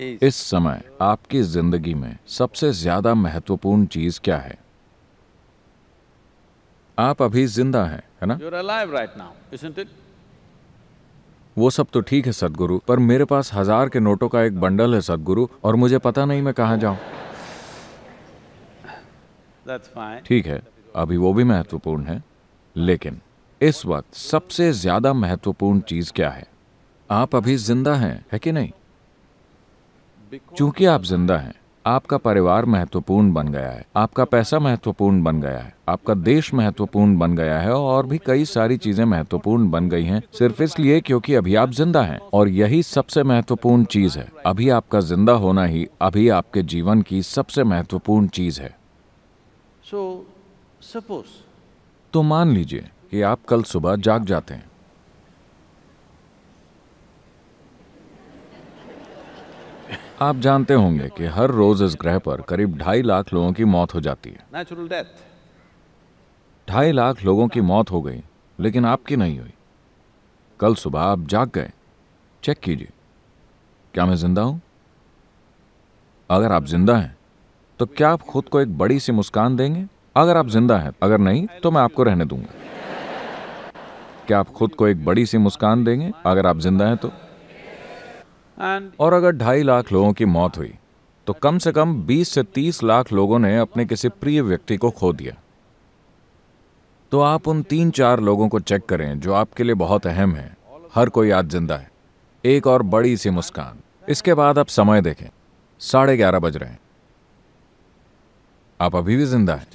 इस समय आपकी जिंदगी में सबसे ज्यादा महत्वपूर्ण चीज क्या है? आप अभी जिंदा हैं, है ना? You're alive right now, isn't it? वो सब तो ठीक है सद्गुरु, पर मेरे पास 1000 के नोटों का एक बंडल है सद्गुरु, और मुझे पता नहीं मैं कहाँ जाऊँ। That's fine. ठीक है, अभी वो भी महत्वपूर्ण है, लेकिन इस वक्त सबसे ज्यादा महत्वपूर्ण चीज क्या है? आप अभी जिंदा हैं, है कि नहीं? चूंकि आप जिंदा हैं, आपका परिवार महत्वपूर्ण बन गया है, आपका पैसा महत्वपूर्ण बन गया है, आपका देश महत्वपूर्ण बन गया है, और भी कई सारी चीजें महत्वपूर्ण बन गई हैं, सिर्फ इसलिए क्योंकि अभी आप जिंदा हैं। और यही सबसे महत्वपूर्ण चीज है। अभी आपका जिंदा होना ही अभी आपके जीवन की सबसे महत्वपूर्ण चीज है। तो मान लीजिए कि आप कल सुबह जाग जाते हैं, आप जानते होंगे कि हर रोज इस ग्रह पर करीब 2.5 लाख लोगों की मौत हो जाती है। 2.5 लाख लोगों की मौत हो गई, लेकिन आपकी नहीं हुई। कल सुबह आप जाग गए, चेक कीजिए, क्या मैं जिंदा हूं? अगर आप जिंदा हैं तो क्या आप खुद को एक बड़ी सी मुस्कान देंगे? अगर आप जिंदा हैं, अगर नहीं तो मैं आपको रहने दूंगा। क्या आप खुद को एक बड़ी सी मुस्कान देंगे अगर आप जिंदा हैं तो? और अगर 2.5 लाख लोगों की मौत हुई तो कम से कम 20 से 30 लाख लोगों ने अपने किसी प्रिय व्यक्ति को खो दिया। तो आप उन 3-4 लोगों को चेक करें जो आपके लिए बहुत अहम हैं। हर कोई आज जिंदा है। एक और बड़ी सी मुस्कान। इसके बाद आप समय देखें, 11:30 बज रहे हैं, आप अभी भी जिंदा हैं।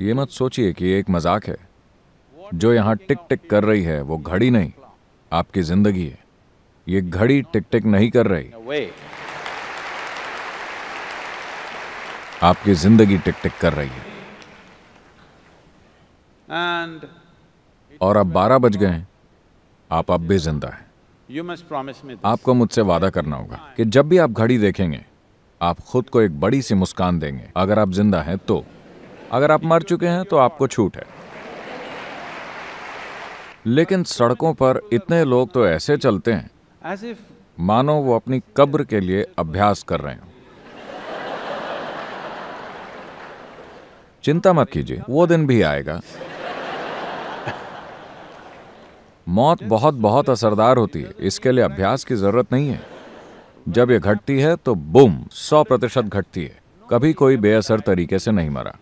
ये मत सोचिए कि एक मजाक है। जो यहाँ टिक टिक कर रही है वो घड़ी नहीं, आपकी जिंदगी है। ये घड़ी टिक टिक नहीं कर रही, आपकी जिंदगी टिक टिक कर रही है। और अब 12 बज गए हैं, आप अब भी जिंदा हैं। आपको मुझसे वादा करना होगा कि जब भी आप घड़ी देखेंगे आप खुद को एक बड़ी सी मुस्कान देंगे अगर आप जिंदा हैं तो। अगर आप मर चुके हैं तो आपको छूट है। लेकिन सड़कों पर इतने लोग तो ऐसे चलते हैं मानो वो अपनी कब्र के लिए अभ्यास कर रहे हैं। चिंता मत कीजिए, वो दिन भी आएगा। मौत बहुत बहुत असरदार होती है, इसके लिए अभ्यास की जरूरत नहीं है। जब ये घटती है तो बूम, 100% घटती है। कभी कोई बेअसर तरीके से नहीं मरा।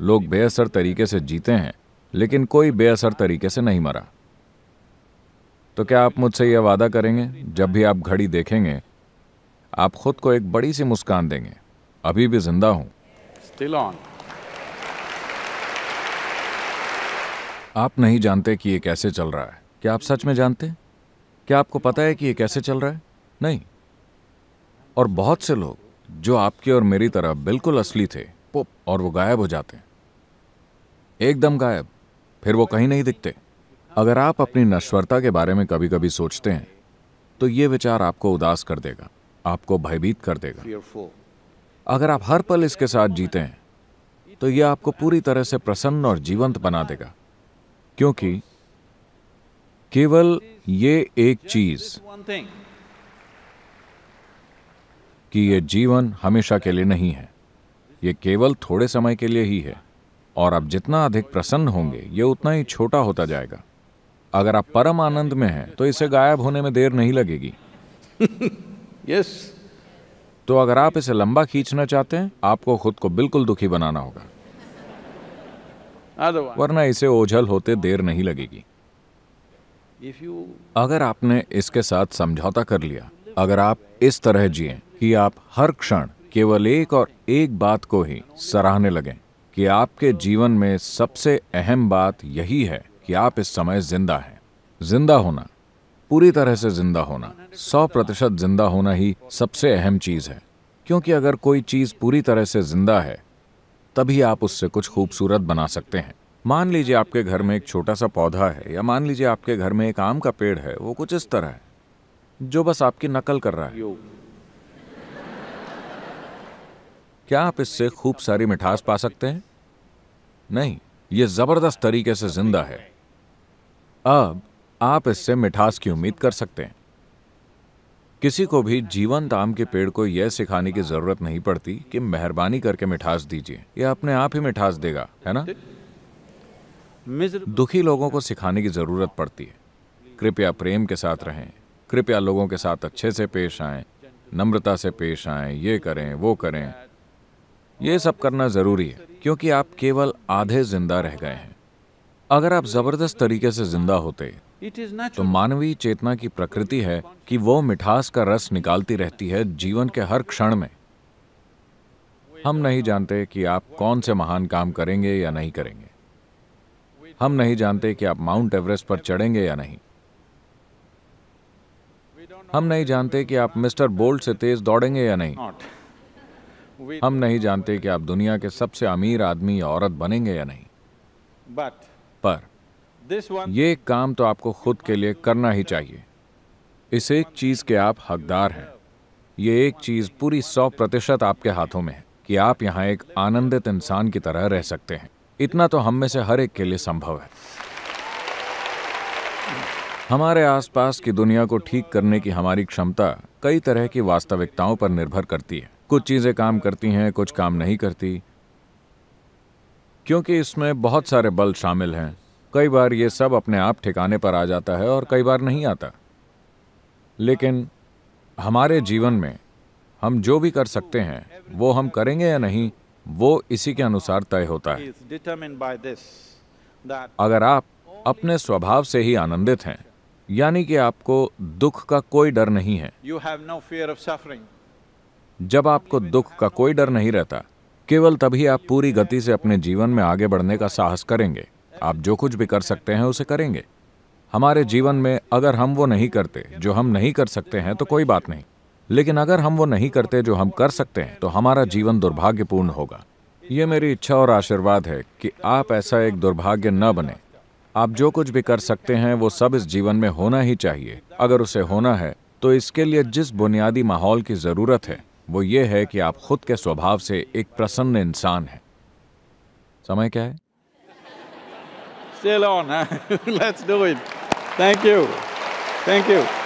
लोग बेअसर तरीके से जीते हैं, लेकिन कोई बेअसर तरीके से नहीं मरा। तो क्या आप मुझसे यह वादा करेंगे जब भी आप घड़ी देखेंगे आप खुद को एक बड़ी सी मुस्कान देंगे? अभी भी जिंदा हूं, स्टिल ऑन। आप नहीं जानते कि ये कैसे चल रहा है। क्या आप सच में जानते? क्या आपको पता है कि ये कैसे चल रहा है? नहीं। और बहुत से लोग जो आपके और मेरी तरह बिल्कुल असली थे, और वो गायब हो जाते हैं, एकदम गायब, फिर वो कहीं नहीं दिखते। अगर आप अपनी नश्वरता के बारे में कभी कभी सोचते हैं तो ये विचार आपको उदास कर देगा, आपको भयभीत कर देगा। अगर आप हर पल इसके साथ जीते हैं तो ये आपको पूरी तरह से प्रसन्न और जीवंत बना देगा, क्योंकि केवल ये एक चीज कि ये जीवन हमेशा के लिए नहीं है, ये केवल थोड़े समय के लिए ही है। और आप जितना अधिक प्रसन्न होंगे ये उतना ही छोटा होता जाएगा। अगर आप परम आनंद में हैं तो इसे गायब होने में देर नहीं लगेगी। Yes. तो अगर आप इसे लंबा खींचना चाहते हैं आपको खुद को बिल्कुल दुखी बनाना होगा, वरना इसे ओझल होते देर नहीं लगेगी। अगर आपने इसके साथ समझौता कर लिया, अगर आप इस तरह जिए कि आप हर क्षण केवल एक और एक बात को ही सराहने लगें कि आपके जीवन में सबसे अहम बात यही है कि आप इस समय जिंदा हैं। जिंदा होना, पूरी तरह से जिंदा होना, 100% जिंदा होना ही सबसे अहम चीज़ है, क्योंकि अगर कोई चीज़ पूरी तरह से जिंदा है तभी आप उससे कुछ खूबसूरत बना सकते हैं। मान लीजिए आपके घर में एक छोटा सा पौधा है, या मान लीजिए आपके घर में एक आम का पेड़ है, वो कुछ इस तरह है जो बस आपकी नकल कर रहा है। क्या आप इससे खूब सारी मिठास पा सकते हैं? नहीं, ये जबरदस्त तरीके से जिंदा है। अब आप इससे मिठास की उम्मीद कर सकते हैं। किसी को भी जीवन आम के पेड़ को यह सिखाने की जरूरत नहीं पड़ती कि मेहरबानी करके मिठास दीजिए, यह अपने आप ही मिठास देगा, है ना? दुखी लोगों को सिखाने की जरूरत पड़ती है, कृपया प्रेम के साथ रहें, कृपया लोगों के साथ अच्छे से पेश आएं, नम्रता से पेश आएं, ये करें वो करें। ये सब करना जरूरी है क्योंकि आप केवल आधे जिंदा रह गए हैं। अगर आप जबरदस्त तरीके से जिंदा होते तो मानवीय चेतना की प्रकृति है कि वो मिठास का रस निकालती रहती है जीवन के हर क्षण में। हम नहीं जानते कि आप कौन से महान काम करेंगे या नहीं करेंगे, हम नहीं जानते कि आप माउंट एवरेस्ट पर चढ़ेंगे या नहीं, हम नहीं जानते कि आप मिस्टर बोल्ट से तेज दौड़ेंगे या नहीं, हम नहीं जानते कि आप दुनिया के सबसे अमीर आदमी या औरत बनेंगे या नहीं, पर ये काम तो आपको खुद के लिए करना ही चाहिए। इस एक चीज के आप हकदार हैं। ये एक चीज पूरी 100% आपके हाथों में है कि आप यहाँ एक आनंदित इंसान की तरह रह सकते हैं। इतना तो हम में से हर एक के लिए संभव है। हमारे आसपास की दुनिया को ठीक करने की हमारी क्षमता कई तरह की वास्तविकताओं पर निर्भर करती है। कुछ चीजें काम करती हैं, कुछ काम नहीं करती, क्योंकि इसमें बहुत सारे बल शामिल हैं। कई बार ये सब अपने आप ठिकाने पर आ जाता है और कई बार नहीं आता। लेकिन हमारे जीवन में हम जो भी कर सकते हैं वो हम करेंगे या नहीं, वो इसी के अनुसार तय होता है। अगर आप अपने स्वभाव से ही आनंदित हैं, यानी कि आपको दुख का कोई डर नहीं है, जब आपको दुख का कोई डर नहीं रहता, केवल तभी आप पूरी गति से अपने जीवन में आगे बढ़ने का साहस करेंगे। आप जो कुछ भी कर सकते हैं उसे करेंगे। हमारे जीवन में अगर हम वो नहीं करते जो हम नहीं कर सकते हैं तो कोई बात नहीं, लेकिन अगर हम वो नहीं करते जो हम कर सकते हैं तो हमारा जीवन दुर्भाग्यपूर्ण होगा। ये मेरी इच्छा और आशीर्वाद है कि आप ऐसा एक दुर्भाग्य न बने। आप जो कुछ भी कर सकते हैं वो सब इस जीवन में होना ही चाहिए। अगर उसे होना है तो इसके लिए जिस बुनियादी माहौल की जरूरत है वो ये है कि आप खुद के स्वभाव से एक प्रसन्न इंसान हैं। समय क्या है? Still on, huh? Let's do it. Thank you. Thank you.